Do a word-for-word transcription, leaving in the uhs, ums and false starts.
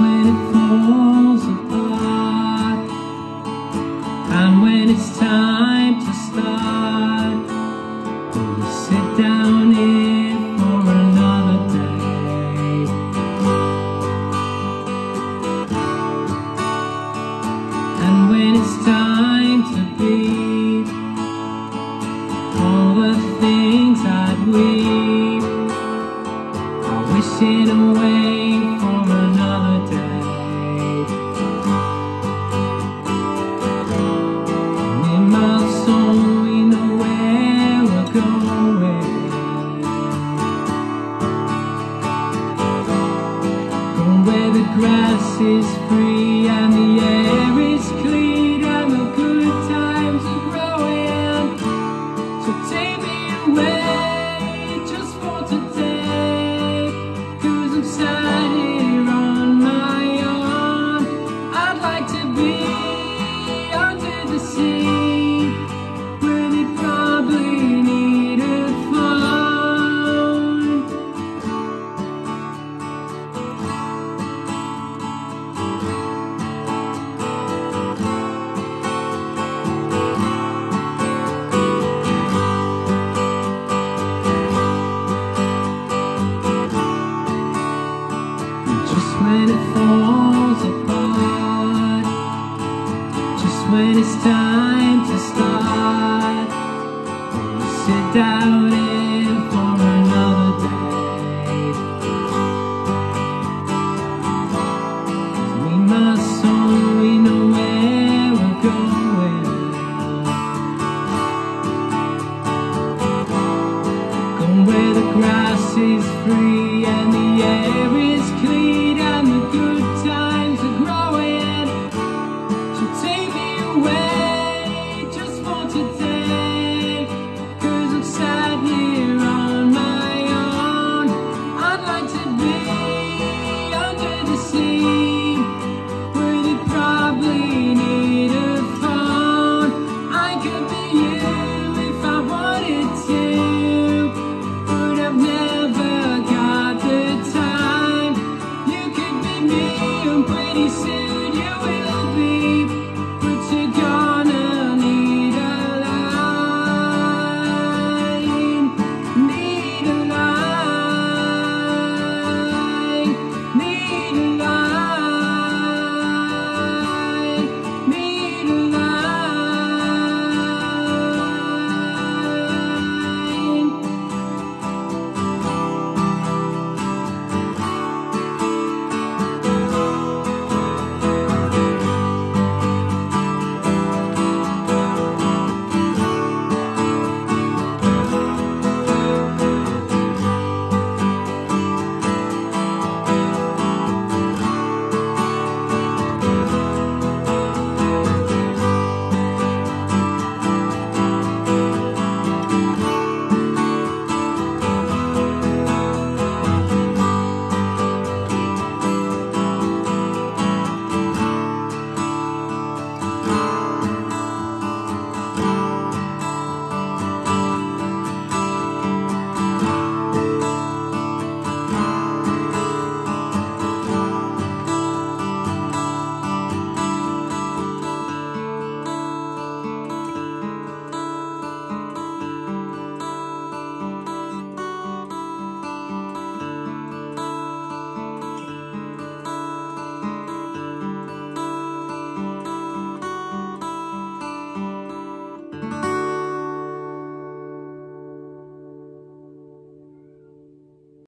when it falls apart, and when it's time to start, will you sit down here for another day? And when it's time to be all the things I'd weep, I wish it away for another day. And in my soul we know where we're going, from where the grass is free and the air is clean and the good times are growing. So take me away just for today, 'cause I'm sad here on my own. I'd like to be under the sea, where they probably need a phone. Just when it falls apart, just when it's time to start, will you sit down here for another day? 'Cause we must only know where we're going, going where the grass is free and the air is clean. I'm pretty sick.